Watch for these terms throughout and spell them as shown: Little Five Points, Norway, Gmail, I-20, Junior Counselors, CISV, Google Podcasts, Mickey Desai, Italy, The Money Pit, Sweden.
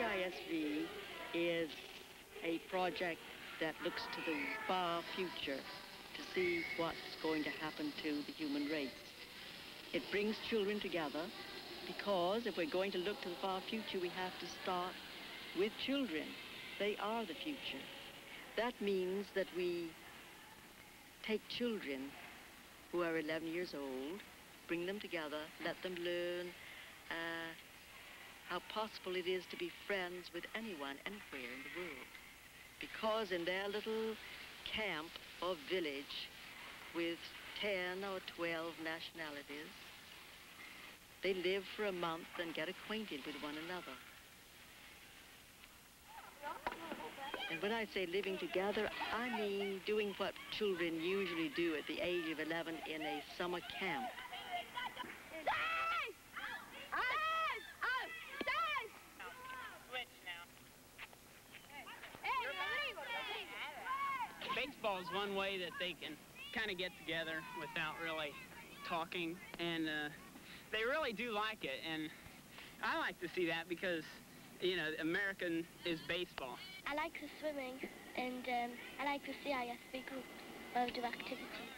CISV is a project that looks to the far future to see what's going to happen to the human race. It brings children together because if we're going to look to the far future, we have to start with children. They are the future. That means that we take children who are 11 years old, bring them together, let them learn how possible it is to be friends with anyone, anywhere in the world. Because in their little camp or village with 10 or 12 nationalities, they live for a month and get acquainted with one another. And when I say living together, I mean doing what children usually do at the age of 11 in a summer camp. Baseball is one way that they can kind of get together without really talking, and they really do like it, and I like to see that because, you know, American is baseball. I like the swimming, and I like the CISV group mode of activities.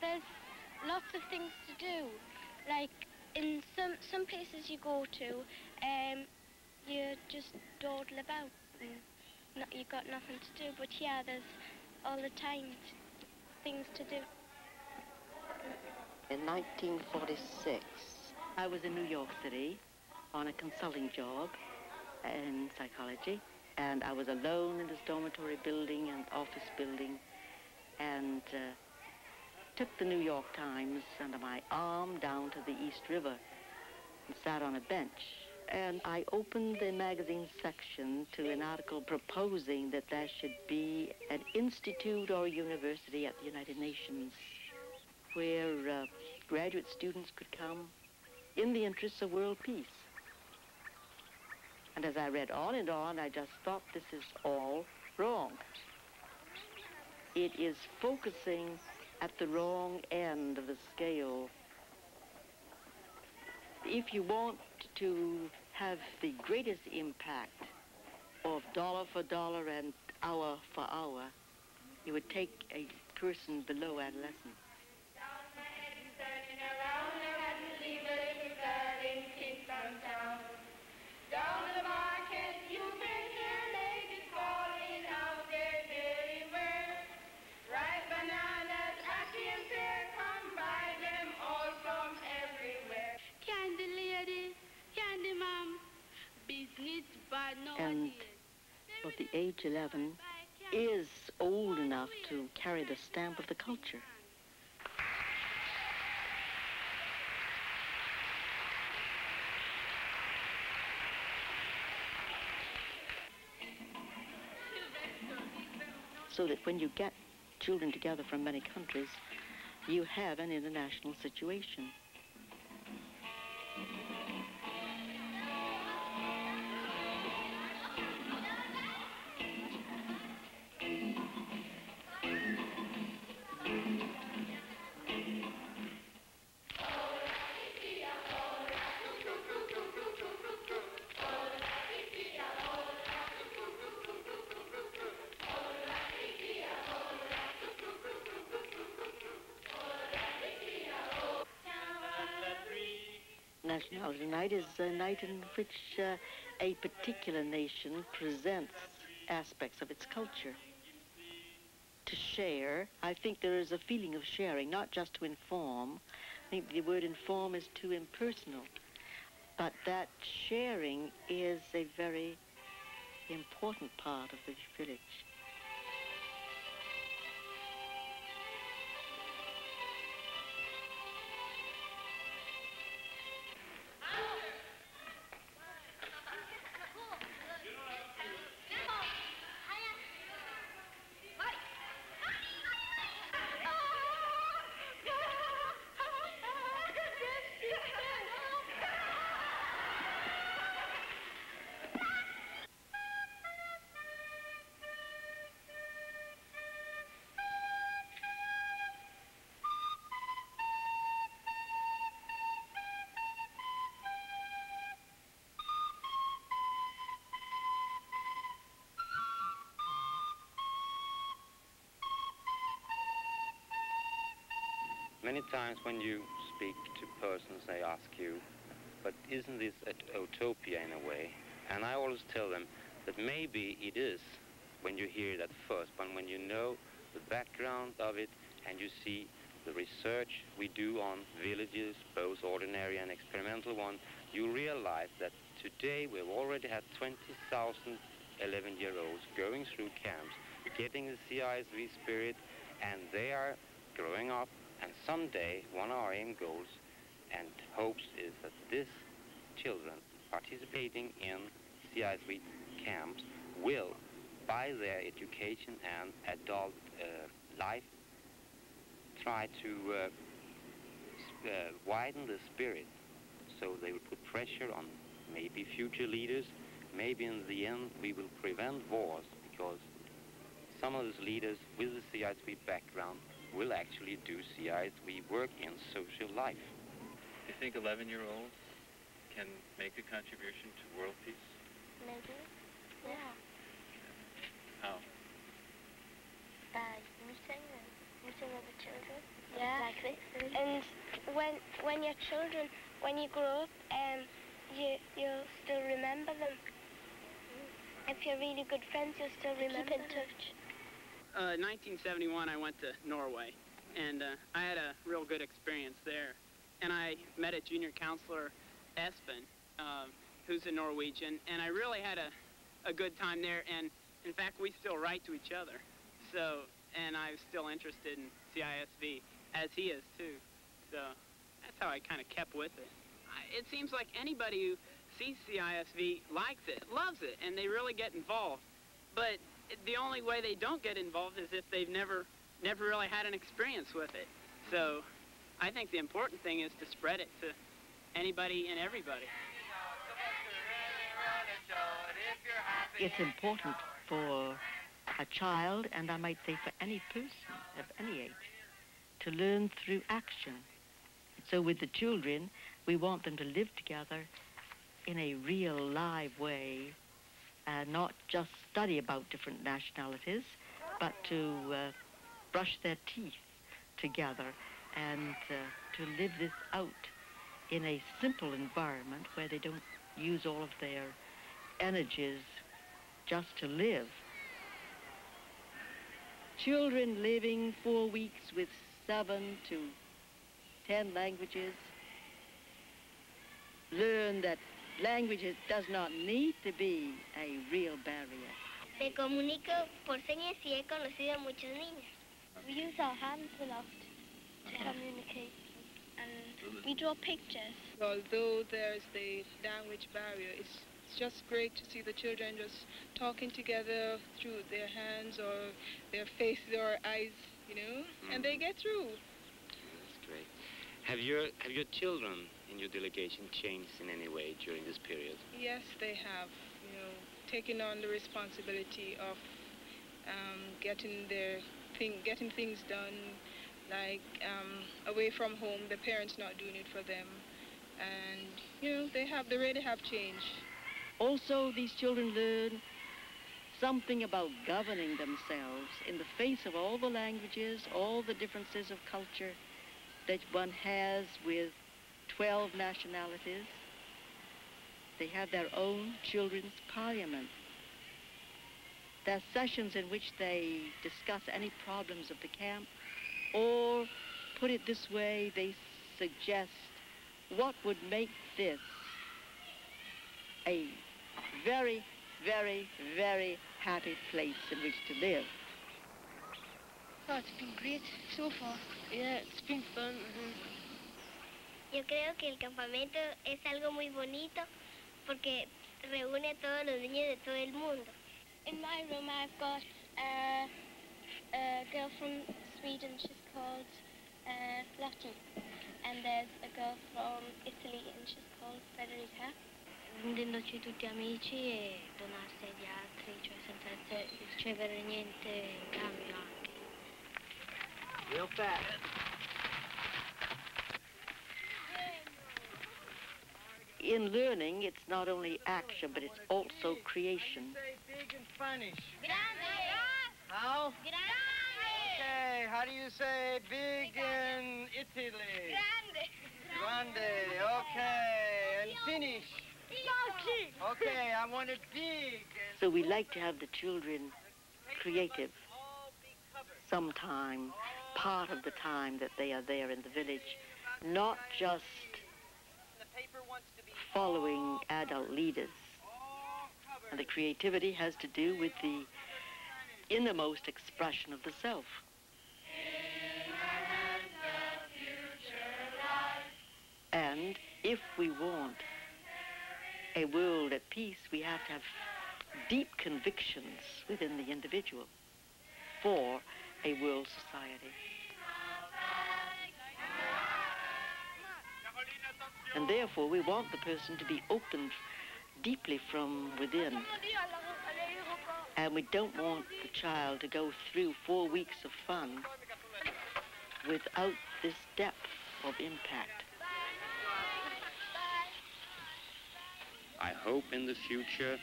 There's lots of things to do. Like, in some places you go to, you just dawdle about and you've got nothing to do. But here, there's all the time things to do. In 1946, I was in New York City on a consulting job in psychology, and I was alone in this dormitory building and office building, and took the New York Times under my arm down to the East River and sat on a bench. And I opened the magazine section to an article proposing that there should be an institute or a university at the United Nations where graduate students could come in the interests of world peace. And as I read on and on, I just thought this is all wrong. It is focusing at the wrong end of the scale. If you want to have the greatest impact of dollar for dollar and hour for hour, you would take a person below adolescence. And but the age 11 is old enough to carry the stamp of the culture. So that when you get children together from many countries, you have an international situation. Nationality Night is a night in which a particular nation presents aspects of its culture. To share, I think there is a feeling of sharing, not just to inform. I think the word inform is too impersonal. But that sharing is a very important part of the village. Many times when you speak to persons, they ask you, but isn't this a utopia in a way? And I always tell them that maybe it is when you hear that first, but when you know the background of it and you see the research we do on villages, both ordinary and experimental ones, you realize that today we've already had 20,000 11-year-olds going through camps, getting the CISV spirit, and they are growing up. And someday, one of our aim goals and hopes is that these children participating in CISV camps will, by their education and adult life, try to widen the spirit. So they will put pressure on maybe future leaders. Maybe in the end we will prevent wars, because some of these leaders with the CISV background will actually do CISV work in social life. Do you think 11-year-olds can make a contribution to world peace? Maybe. Yeah. How? By meeting other children. Yeah. Like this. Mm-hmm. And when you're children, when you grow up, you'll still remember them. If you're really good friends, you'll still remember. Keep in touch. 1971, I went to Norway, and I had a real good experience there. And I met a junior counselor, Espen, who's a Norwegian, and I really had a good time there. And in fact, we still write to each other. So, and I'm still interested in CISV, as he is too. So that's how I kind of kept with it. It seems like anybody who sees CISV likes it, loves it, and they really get involved. But the only way they don't get involved is if they've never really had an experience with it. So I think the important thing is to spread it to anybody and everybody. It's important for a child, and I might say for any person of any age, to learn through action. So with the children, we want them to live together in a real, live way, and not just study about different nationalities, but to brush their teeth together and to live this out in a simple environment where they don't use all of their energies just to live. Children living 4 weeks with 7 to 10 languages learn that languages does not need to be a real barrier. Me comunico por señas y he conocido a muchos niños. We use our hands a lot to communicate, and we draw pictures. Although there's the language barrier, it's just great to see the children just talking together through their hands or their faces or eyes, you know, and they get through. That's great. Have your children in your delegation changed in any way during this period? Yes, they have. You know, taking on the responsibility of getting things done, like away from home, the parents not doing it for them, and you know, they really have changed. Also, these children learn something about governing themselves in the face of all the languages, all the differences of culture that one has with 12 nationalities. They have their own children's parliament. There are sessions in which they discuss any problems of the camp, or, put it this way, they suggest what would make this a very, very, very happy place in which to live. Oh, it's been great so far. Yeah, it's been fun. Yo creo que el campamento es algo muy bonito porque reúne a todos los niños de todo el mundo. In my room I've got a girl from Sweden, she's called Lottie. And there's a girl from Italy and she's called Federica. Rendendoci tutti amici e donarsi agli altri, cioè senza ricevere niente in cambio anche. Real fast. In learning, it's not only action, but it's also creation. Say big in Spanish. Grande. How? Grande. Okay. How do you say big in Italy? Grande. Grande. Okay. And Finnish. Okay, I want it big. So we like to have the children creative sometime, part of the time that they are there in the village, not just following adult leaders. And the creativity has to do with the innermost expression of the self. And if we want a world at peace, we have to have deep convictions within the individual for a world society. And therefore, we want the person to be opened deeply from within. And we don't want the child to go through 4 weeks of fun without this depth of impact. I hope in the future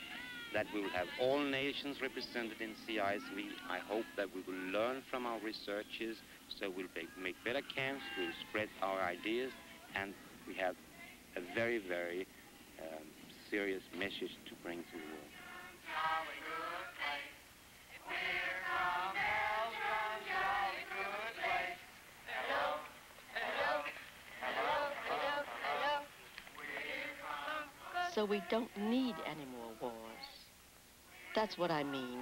that we will have all nations represented in CISV. I hope that we will learn from our researches, so we'll make better camps, we'll spread our ideas, and we have a very, very serious message to bring to the world. So we don't need any more wars. That's what I mean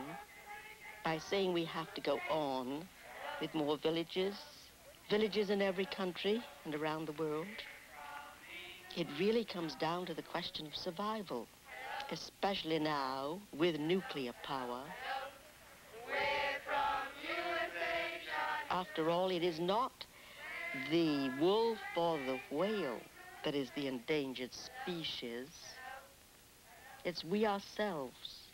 by saying we have to go on with more villages, villages in every country and around the world. It really comes down to the question of survival, especially now with nuclear power. After all, it is not the wolf or the whale that is the endangered species. It's we ourselves.